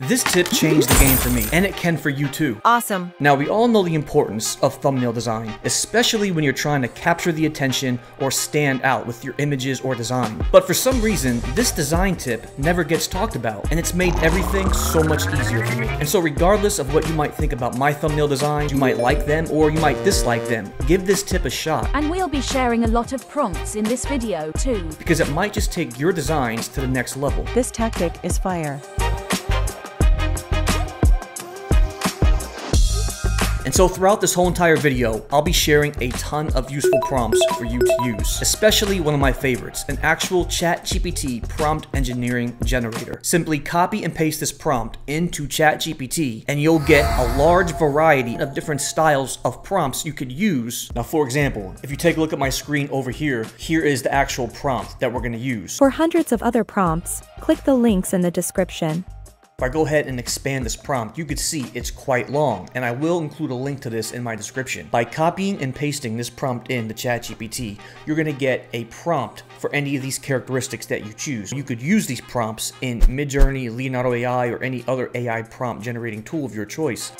This tip changed the game for me, and it can for you too. Awesome. Now, we all know the importance of thumbnail design, especially when you're trying to capture the attention or stand out with your images or design. But for some reason, this design tip never gets talked about, and it's made everything so much easier for me. And so regardless of what you might think about my thumbnail designs, you might like them or you might dislike them, give this tip a shot. And we'll be sharing a lot of prompts in this video too, because it might just take your designs to the next level. This tactic is fire. And so throughout this whole entire video, I'll be sharing a ton of useful prompts for you to use, especially one of my favorites, an actual ChatGPT prompt engineering generator. Simply copy and paste this prompt into ChatGPT, and you'll get a large variety of different styles of prompts you could use. Now, for example, if you take a look at my screen over here, here is the actual prompt that we're gonna use. For hundreds of other prompts, click the links in the description. If I go ahead and expand this prompt, you could see it's quite long, and I will include a link to this in my description. By copying and pasting this prompt into ChatGPT, you're going to get a prompt for any of these characteristics that you choose. You could use these prompts in Midjourney, Leonardo AI, or any other AI prompt generating tool of your choice.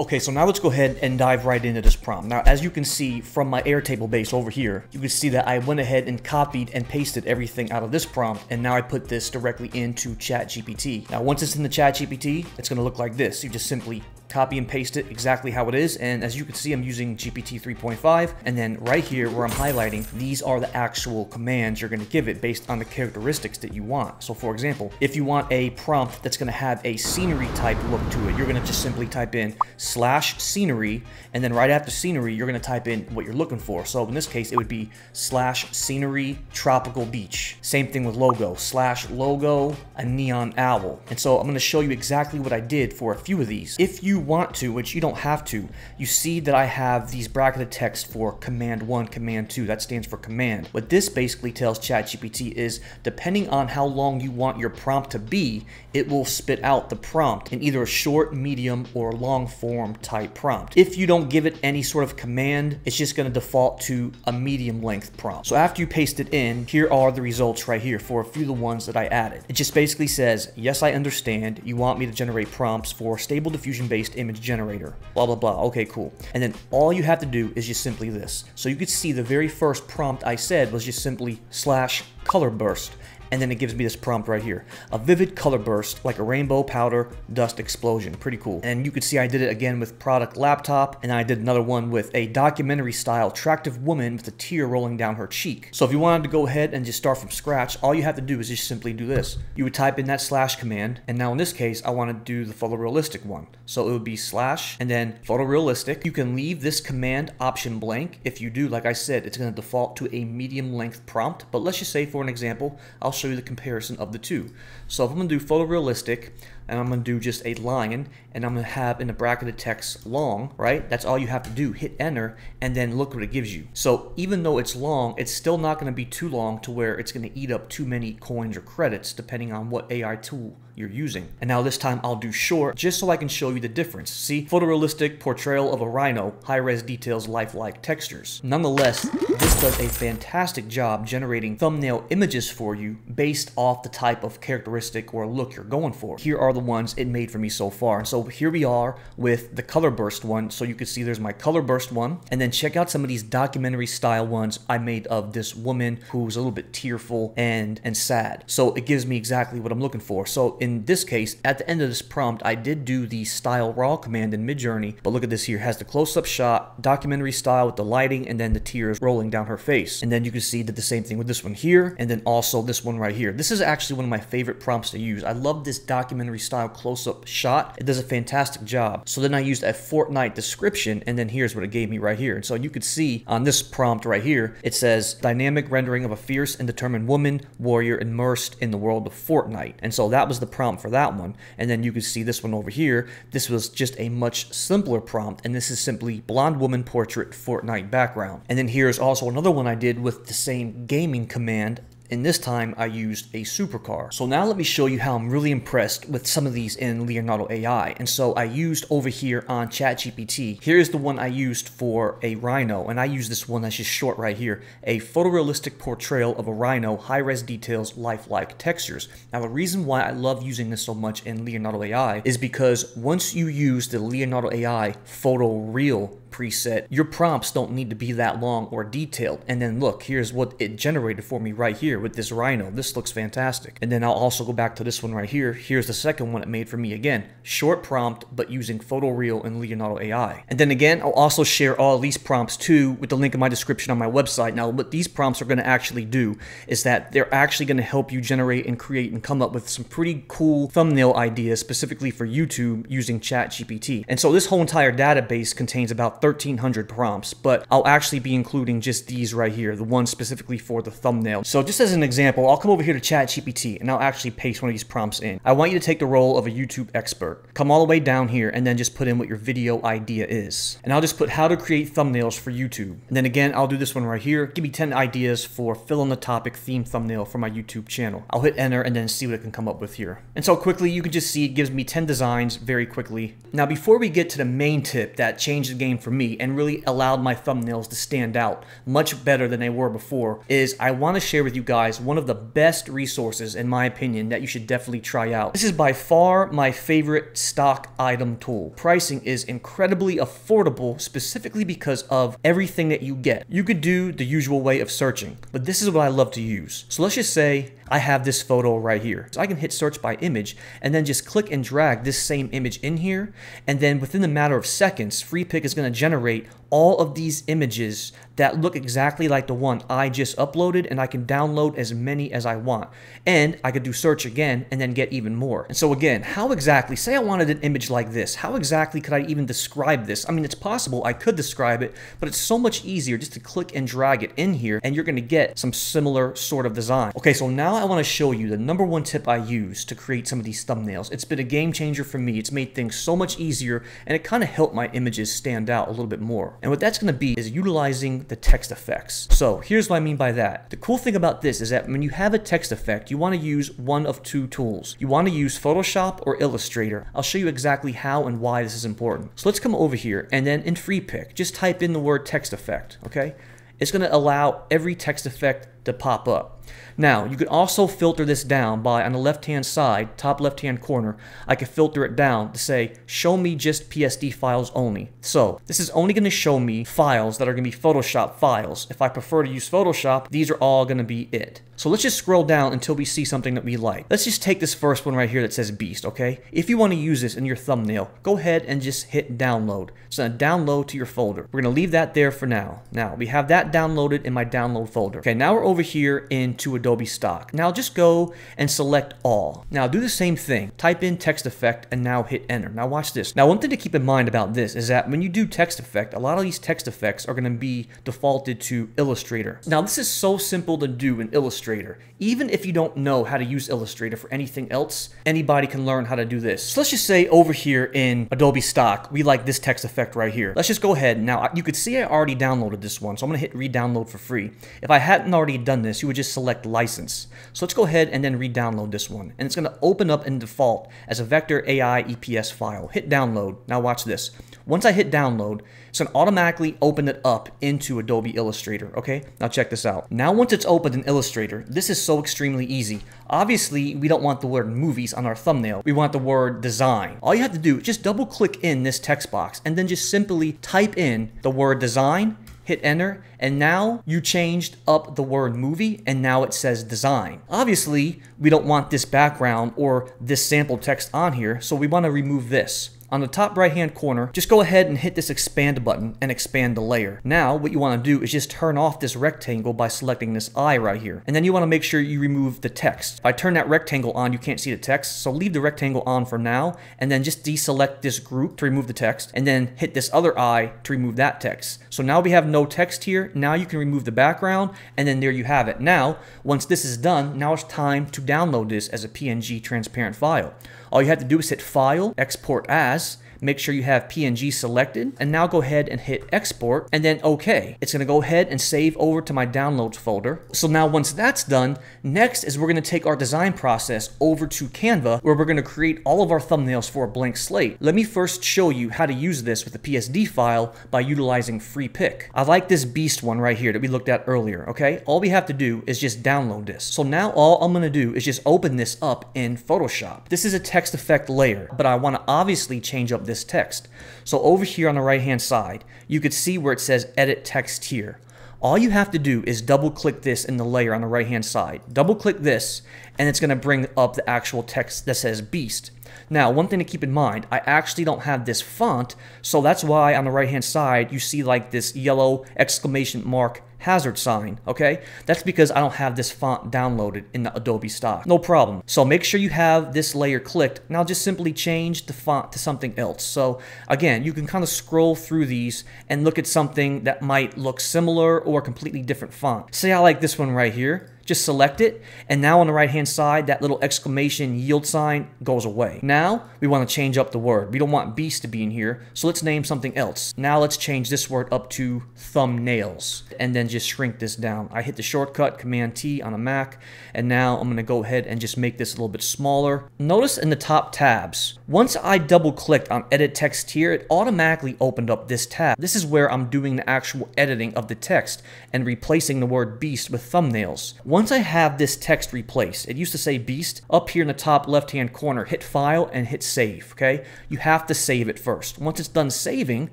Okay, so now let's go ahead and dive right into this prompt. Now, as you can see from my Airtable base over here, you can see that I went ahead and copied and pasted everything out of this prompt, and now I put this directly into ChatGPT. Now, once it's in the ChatGPT, it's gonna look like this. You just simply copy and paste it exactly how it is, and as you can see, I'm using GPT 3.5, and then right here where I'm highlighting, these are the actual commands you're gonna give it based on the characteristics that you want. So for example, if you want a prompt that's gonna have a scenery type look to it, you're gonna just simply type in /scenery, and then right after scenery, you're gonna type in what you're looking for. So in this case, it would be /scenery tropical beach. Same thing with logo, /logo a neon owl. And so I'm gonna show you exactly what I did for a few of these. If you want to, which you don't have to, you see that I have these bracketed text for command 1, command 2, that stands for command. What this basically tells ChatGPT is, depending on how long you want your prompt to be, it will spit out the prompt in either a short, medium, or long form type prompt. If you don't give it any sort of command, it's just going to default to a medium length prompt. So after you paste it in, here are the results right here for a few of the ones that I added. It just basically says, yes, I understand. You want me to generate prompts for stable diffusion-based image generator, blah, blah, blah. Okay, cool. And then all you have to do is just simply this. So you could see the very first prompt I said was just simply /color burst. And then it gives me this prompt right here. A vivid color burst like a rainbow powder dust explosion. Pretty cool. And you can see I did it again with product laptop. And I did another one with a documentary style attractive woman with a tear rolling down her cheek. So if you wanted to go ahead and just start from scratch, all you have to do is just simply do this. You would type in that / command. And now in this case, I want to do the photorealistic one. So it would be / and then photorealistic. You can leave this command option blank. If you do, like I said, it's going to default to a medium length prompt. But let's just say for an example, I'll show you the comparison of the two. So if I'm gonna do photorealistic, and I'm gonna do just a lion, and I'm gonna have in the bracketed text long, right? That's all you have to do, hit enter, and then look what it gives you. So even though it's long, it's still not gonna be too long to where it's gonna eat up too many coins or credits, depending on what AI tool you're using. And now this time I'll do short, just so I can show you the difference. See, photorealistic portrayal of a rhino, high-res details, lifelike textures. Nonetheless, this does a fantastic job generating thumbnail images for you based off the type of characteristic or look you're going for. Here are the ones it made for me so far. And so here we are with the color burst one. So you can see there's my color burst one, and then check out some of these documentary style ones I made of this woman who's a little bit tearful and sad. So it gives me exactly what I'm looking for. So in this case, at the end of this prompt, I did do the style raw command in Midjourney, but look at this here. It has the close-up shot, documentary style with the lighting, and then the tears rolling down her face. And then you can see that the same thing with this one here, and then also this one right here. This is actually one of my favorite prompts to use. I love this documentary style close-up shot. It does a fantastic job. So then I used a Fortnite description, and then here's what it gave me right here. And so you could see on this prompt right here, it says dynamic rendering of a fierce and determined woman warrior immersed in the world of Fortnite. And so that was the prompt for that one. And then you could see this one over here. This was just a much simpler prompt, and this is simply blonde woman portrait Fortnite background. And then here's also another one I did with the same gaming command and this time I used a supercar. So now let me show you how I'm really impressed with some of these in Leonardo AI. And so I used over here on ChatGPT, here's the one I used for a rhino, and I use this one that's just short right here, a photorealistic portrayal of a rhino, high-res details, lifelike textures. Now the reason why I love using this so much in Leonardo AI is because once you use the Leonardo AI photo reel preset, your prompts don't need to be that long or detailed. And then look, here's what it generated for me right here with this rhino. This looks fantastic. And then I'll also go back to this one right here. Here's the second one it made for me again. Short prompt, but using PhotoReal and Leonardo AI. And then again, I'll also share all these prompts too with the link in my description on my website. Now, what these prompts are going to actually do is that they're actually going to help you generate and create and come up with some pretty cool thumbnail ideas specifically for YouTube using ChatGPT. And so this whole entire database contains about 1,300 prompts, but I'll actually be including just these right here, the ones specifically for the thumbnail. So just as an example, I'll come over here to ChatGPT and I'll actually paste one of these prompts in. I want you to take the role of a YouTube expert. Come all the way down here and then just put in what your video idea is. And I'll just put how to create thumbnails for YouTube. And then again, I'll do this one right here. Give me 10 ideas for fill in the topic theme thumbnail for my YouTube channel. I'll hit enter and then see what it can come up with here. And so quickly, you can just see it gives me 10 designs very quickly. Now, before we get to the main tip that changed the game for me and really allowed my thumbnails to stand out much better than they were before, is I want to share with you guys one of the best resources, in my opinion, that you should definitely try out. This is by far my favorite stock item tool. Pricing is incredibly affordable, specifically because of everything that you get. You could do the usual way of searching, but this is what I love to use. So let's just say I have this photo right here. So I can hit search by image and then just click and drag this same image in here. And then within a matter of seconds, FreePik is going to generate all of these images that look exactly like the one I just uploaded, and I can download as many as I want. And I could do search again and then get even more. And so again, how exactly, say I wanted an image like this, how exactly could I even describe this? I mean, it's possible I could describe it, but it's so much easier just to click and drag it in here and you're going to get some similar sort of design. Okay, so now I want to show you the number one tip I use to create some of these thumbnails. It's been a game changer for me. It's made things so much easier and it kind of helped my images stand out a little bit more. And what that's going to be is utilizing the text effects. So here's what I mean by that. The cool thing about this is that when you have a text effect, you want to use one of two tools. You want to use Photoshop or Illustrator. I'll show you exactly how and why this is important. So let's come over here and then in FreePik, just type in the word text effect, okay? It's going to allow every text effect to pop up. Now, you can also filter this down by, on the left-hand side, top left-hand corner, I can filter it down to say, show me just PSD files only. So this is only going to show me files that are going to be Photoshop files. If I prefer to use Photoshop, these are all going to be it. So let's just scroll down until we see something that we like. Let's just take this first one right here that says Beast, okay? If you want to use this in your thumbnail, go ahead and just hit download. It's going to download to your folder. We're going to leave that there for now. Now, we have that downloaded in my download folder. Okay, now we're over here into Adobe Stock. Now just go and select all. Now do the same thing. Type in text effect and now hit enter. Now watch this. Now one thing to keep in mind about this is that when you do text effect, a lot of these text effects are going to be defaulted to Illustrator. Now this is so simple to do in Illustrator. Even if you don't know how to use Illustrator for anything else, anybody can learn how to do this. So let's just say over here in Adobe Stock, we like this text effect right here. Let's just go ahead. Now you could see I already downloaded this one, so I'm going to hit re-download for free. If I hadn't already done this, you would just select license. So let's go ahead and then re-download this one. And it's going to open up in default as a vector AI EPS file. Hit download. Now watch this. Once I hit download, it's going to automatically open it up into Adobe Illustrator. Okay, now check this out. Now once it's opened in Illustrator, this is so extremely easy. Obviously, we don't want the word movies on our thumbnail. We want the word design. All you have to do is just double click in this text box and then just simply type in the word design, hit enter, and now you changed up the word movie and now it says design. Obviously, we don't want this background or this sample text on here, so we want to remove this. On the top right-hand corner, just go ahead and hit this expand button and expand the layer. Now, what you want to do is just turn off this rectangle by selecting this eye right here. And then you want to make sure you remove the text. If I turn that rectangle on, you can't see the text, so leave the rectangle on for now, and then just deselect this group to remove the text, and then hit this other eye to remove that text. So now we have no text here. Now you can remove the background, and then there you have it. Now, once this is done, now it's time to download this as a PNG transparent file. All you have to do is hit File, Export As, Make sure you have PNG selected, and now go ahead and hit export and then OK. It's going to go ahead and save over to my downloads folder. So now once that's done, next is we're going to take our design process over to Canva, where we're going to create all of our thumbnails for a blank slate. Let me first show you how to use this with a PSD file by utilizing FreePik. I like this beast one right here that we looked at earlier, okay? All we have to do is just download this. So now all I'm going to do is just open this up in Photoshop. This is a text effect layer, but I want to obviously change up this text. So over here on the right hand side, you could see where it says edit text here. All you have to do is double click this in the layer on the right hand side. Double click this and it's going to bring up the actual text that says beast. Now, one thing to keep in mind, I actually don't have this font, so that's why on the right hand side you see like this yellow exclamation mark hazard sign, okay? That's because I don't have this font downloaded in the Adobe Stock. No problem. So make sure you have this layer clicked. Now just simply change the font to something else. So again, you can kind of scroll through these and look at something that might look similar or a completely different font. Say I like this one right here. Just select it, and now on the right hand side that little exclamation yield sign goes away. Now we want to change up the word. We don't want beast to be in here, so let's name something else. Now let's change this word up to thumbnails and then just shrink this down. I hit the shortcut Command T on a Mac, and now I'm going to go ahead and just make this a little bit smaller. Notice in the top tabs, once I double clicked on edit text here, it automatically opened up this tab. This is where I'm doing the actual editing of the text and replacing the word beast with thumbnails. Once I have this text replaced, it used to say beast, up here in the top left-hand corner, hit file and hit save, okay? You have to save it first. Once it's done saving,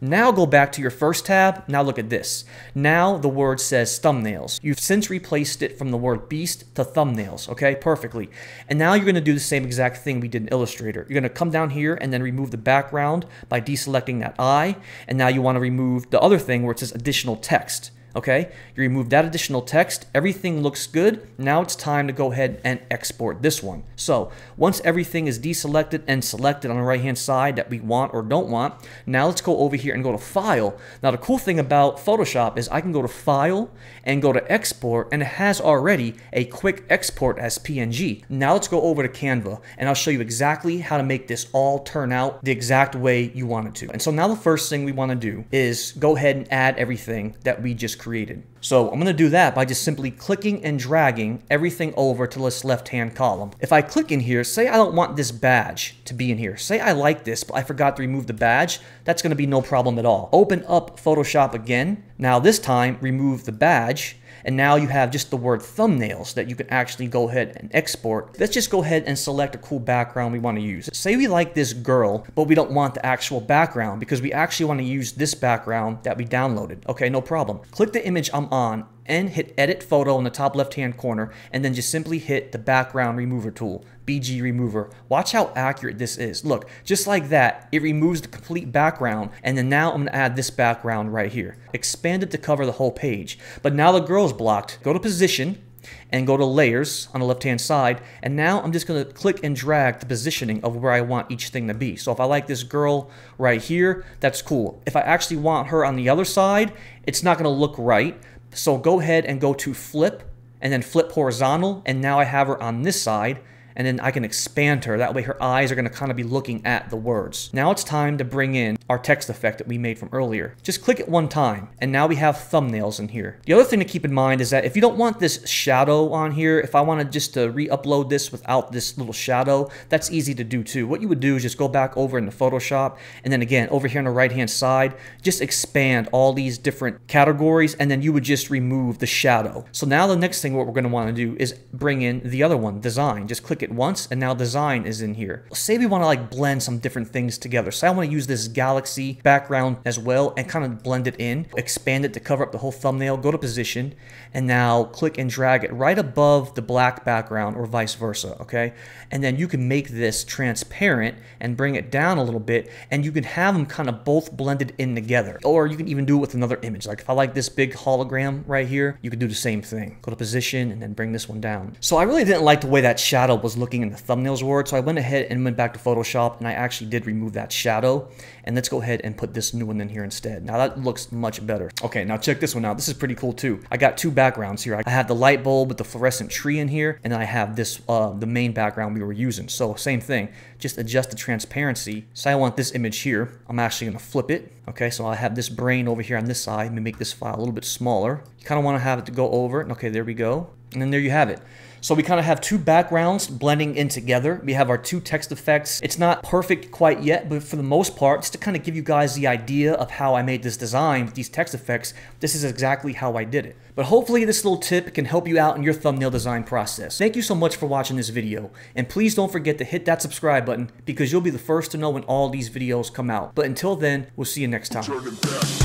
now go back to your first tab. Now look at this. Now the word says thumbnails. You've since replaced it from the word beast to thumbnails, okay? Perfectly. And now you're gonna do the same exact thing we did in Illustrator. You're gonna come down here and then remove the background by deselecting that eye. And now you wanna remove the other thing where it says additional text. Okay, you remove that additional text, everything looks good. Now it's time to go ahead and export this one. So once everything is deselected and selected on the right hand side that we want or don't want, now let's go over here and go to file. Now the cool thing about Photoshop is I can go to file and go to export, and it has already a quick export as PNG. Now let's go over to Canva and I'll show you exactly how to make this all turn out the exact way you want it to. And so now the first thing we want to do is go ahead and add everything that we just created. So I'm going to do that by just simply clicking and dragging everything over to this left-hand column. If I click in here, say I don't want this badge to be in here. Say I like this, but I forgot to remove the badge. That's going to be no problem at all. Open up Photoshop again. Now this time, remove the badge. And now you have just the word thumbnails that you can actually go ahead and export. Let's just go ahead and select a cool background we want to use. Say we like this girl, but we don't want the actual background because we actually want to use this background that we downloaded. Okay, no problem. Click the image I'm on and hit edit photo in the top left hand corner, and then just simply hit the background remover tool, BG remover. Watch how accurate this is. Look, just like that, it removes the complete background. And then now I'm going to add this background right here. Expand it to cover the whole page. But now the girl's blocked. Go to position and go to layers on the left hand side, and now I'm just going to click and drag the positioning of where I want each thing to be. So if I like this girl right here, that's cool. If I actually want her on the other side, it's not going to look right. So go ahead and go to flip and then flip horizontal, and now I have her on this side, and then I can expand her. That way her eyes are going to kind of be looking at the words. Now it's time to bring in our text effect that we made from earlier. Just click it one time, and now we have thumbnails in here. The other thing to keep in mind is that if you don't want this shadow on here, if I wanted just to re-upload this without this little shadow, that's easy to do too. What you would do is just go back over into Photoshop, and then again, over here on the right-hand side, just expand all these different categories, and then you would just remove the shadow. So now the next thing what we're going to want to do is bring in the other one, design. Just click it once, and now design is in here. Say we want to like blend some different things together. Say I want to use this galaxy background as well and kind of blend it in, expand it to cover up the whole thumbnail, go to position, and now click and drag it right above the black background or vice versa, okay? And then you can make this transparent and bring it down a little bit, and you can have them kind of both blended in together. Or you can even do it with another image. Like if I like this big hologram right here, you could do the same thing. Go to position and then bring this one down. So I really didn't like the way that shadow was was looking in the thumbnails word. So I went ahead and went back to Photoshop and I actually did remove that shadow. And let's go ahead and put this new one in here instead. Now that looks much better. Okay, now check this one out. This is pretty cool too. I got two backgrounds here. I have the light bulb with the fluorescent tree in here. And then I have this, the main background we were using. So same thing, just adjust the transparency. So I want this image here. I'm actually gonna flip it. Okay, so I have this brain over here on this side. Let me make this file a little bit smaller. You kind of want to have it to go over it. Okay, there we go. And then there you have it. So we kind of have two backgrounds blending in together. We have our two text effects. It's not perfect quite yet, but for the most part, just to kind of give you guys the idea of how I made this design with these text effects, this is exactly how I did it. But hopefully this little tip can help you out in your thumbnail design process. Thank you so much for watching this video. And please don't forget to hit that subscribe button because you'll be the first to know when all these videos come out. But until then, we'll see you next time.